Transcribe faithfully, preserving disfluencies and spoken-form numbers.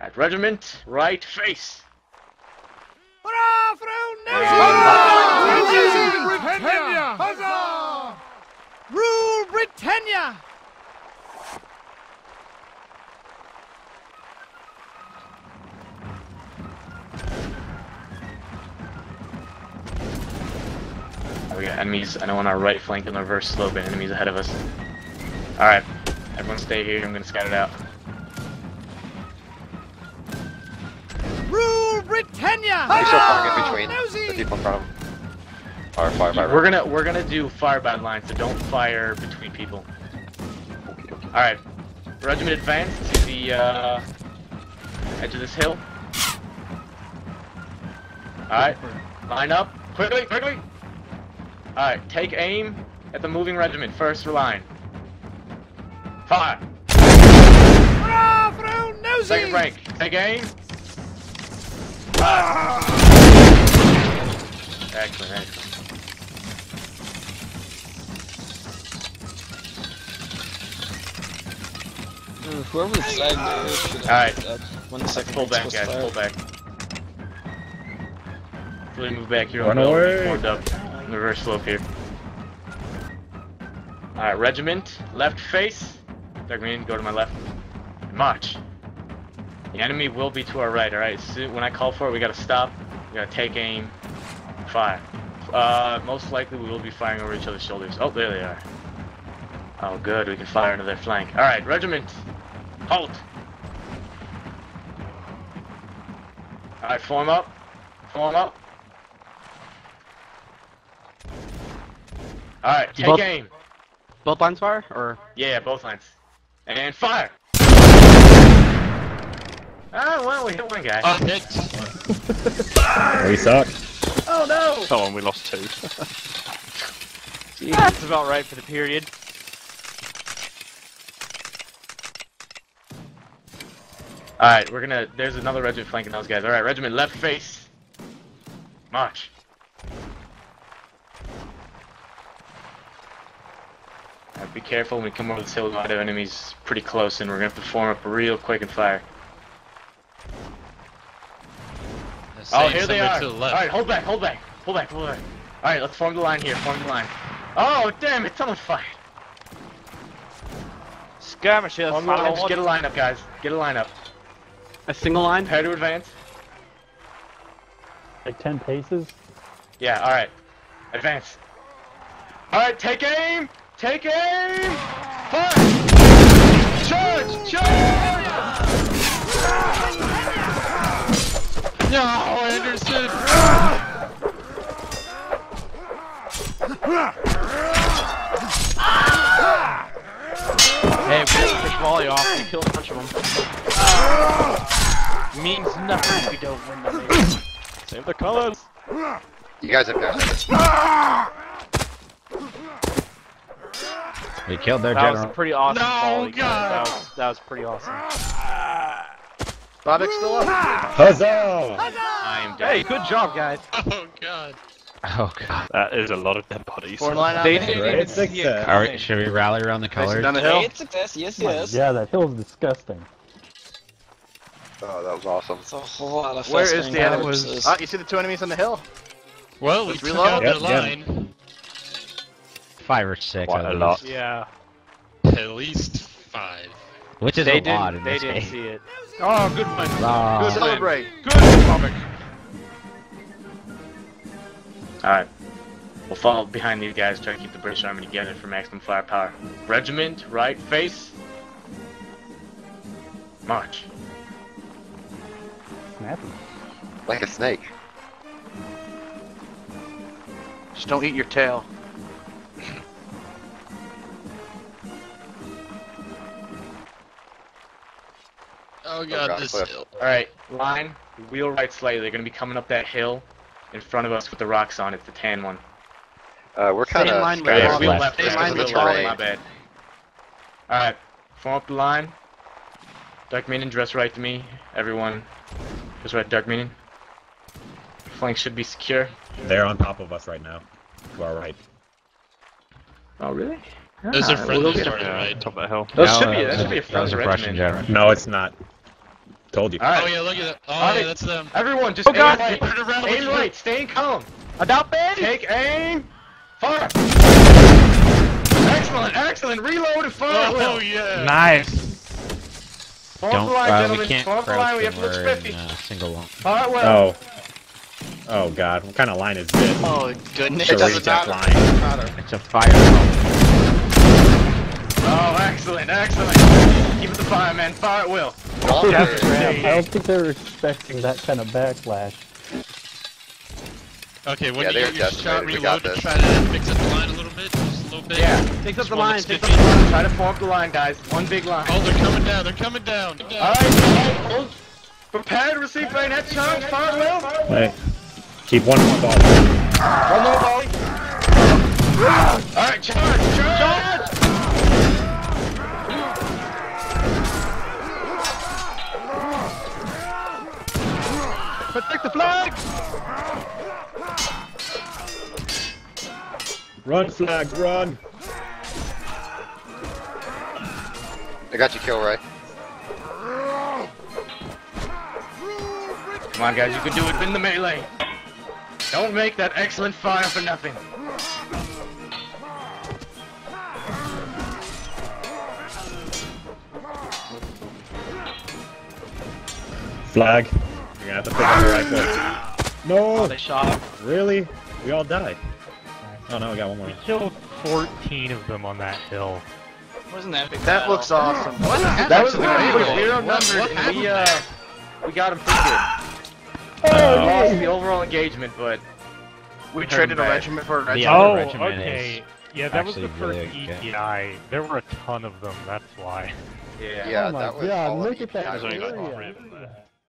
Right, regiment, right face. Hurrah for Rule Britannia! Huzzah! Rule Britannia! We got enemies, I know, on our right flank and the reverse slope, and enemies ahead of us. Alright, everyone stay here, I'm gonna scout it out. Rule Britannia! Make sure flying in between the people in front of them. Fire, fire, fire. We're gonna, we're gonna do fire by line, so don't fire between people. Alright, regiment advance to the uh, edge of this hill. Alright, line up, quickly, quickly! Alright, take aim at the moving regiment, first line. Fire! Hurrah for old Nosey! Second rank, take aim. Fire! Excellent, excellent. Dude, whoever decided to should have Alright, one second. Pull back, guys, pull back. Really move back here on the forward up. Reverse slope here. Alright, regiment, left face. They're green, go to my left. March. The enemy will be to our right, alright? So when I call for it, we gotta stop. We gotta take aim. Fire. Uh, most likely we will be firing over each other's shoulders. Oh, there they are. Oh, good, we can fire into their flank. Alright, regiment, halt. Alright, form up. Form up. Alright, take both, aim. Both lines fire? Or? Yeah, both lines. And fire! Ah, well, we hit one guy. Oh, hit. We suck. Oh no! Oh, and we lost two. Jeez, that's about right for the period. Alright, we're gonna. There's another regiment flanking those guys. Alright, regiment left face. March. Be careful when we come over this hill, a lot of enemies pretty close, and we're gonna have to form up real quick and fire. Oh, here they are! Alright, hold back, hold back, hold back, hold back. Alright, let's form the line here, form the line. Oh, damn, it's on fire! Skirmishes! Just get a line up, guys, get a line up. A single line? Prepare to advance. Like ten paces? Yeah, alright. Advance. Alright, take aim! Take aim! Fire! Charge! Charge! No, Anderson! Hey, we just took volley off. We killed a bunch of them. Means nothing if we don't win the game. Save the colors! You guys have passed. We killed their general. That was pretty awesome. No, God. That was, that was pretty awesome. Bobic's still up. Huzzah! Huzzah! I am dead. Hey, good job, guys. Oh, God. Oh, God. That is a lot of dead bodies. Great success. Alright, should we rally around the colors? Down the hill. Great success, yes, yes. Yeah, that hill was disgusting. Oh, that was awesome. That's a whole lot of Where is the enemy? Ah, you see the two enemies on the hill? Well, we took out their line. Yep. Five or six. Quite a lot. Yeah. At least five. Which is they a didn't, lot in They this didn't game. see it. Oh, good one. Oh. Good celebrate. Good topic. Alright. We'll follow behind these guys, try to keep the British Army together for maximum firepower. Regiment, right face. March. Snappy. Like a snake. Just don't eat your tail. Oh god, oh god, this cliff. hill. Alright, line, wheel right slightly. They're gonna be coming up that hill in front of us with the rocks on it, the tan one. Uh, we're kind of line left. Wheel left, left, left, left, right. My bad. Alright, form up the line. Dark Meaning, dress right to me. Everyone, dress right to Dark Meaning. Flank should be secure. They're on top of us right now, to our right. Oh, really? Those ah, are friendly, we'll right, top of the hill. Those no, should be, that should be a friendly regiment. Russian general. No, it's not. Told you. All right. Oh yeah, look at that. Oh All yeah, right. that's them. Everyone, just oh, aim God. right. Put it around aim right. Stay calm. Adopted. Take aim. Fire. Excellent, excellent. Reload and fire. Oh yeah. Nice. Don't, line, uh, gentlemen. We can't crouch line. We have to look spiffy. In, uh, single long. All right, well. Oh. Oh God. What kind of line is this? Oh goodness. It doesn't matter. Line. It's a fire. Oh, excellent, excellent. Keep it the fire, man. Fire at will. Oh, yeah, yeah, I don't think they were expecting that kind of backlash. Okay, when yeah, you get your shot reloaded, try to mix up the line a little bit, just a little bit. Yeah, take up the line, take up the line, try to form the line, guys. One big line. Oh, they're coming down, they're coming down. down. Alright, prepare to receive right headshot, fire will. Wait, keep one more volley. One more volley. Alright, charge, charge! charge. Protect the flag! Run, flag, run! I got you, Kilroy. Come on, guys, you can do it. Win the melee. Don't make that excellent fire for nothing. Flag. You're gonna have to pick up the rifle. No! Oh, they shot him. Really? We all died. Oh no, we got one more. We killed fourteen of them on that hill. Wasn't that big? That looks awesome. What? That, that was a zero number. We uh, we got him pretty good. Oh, we lost the overall engagement, but we traded a regiment for a regiment. The other regiment is yeah, that was the first E T I. There were a ton of them. That's why. Yeah. Yeah. Oh my God! Look at that area.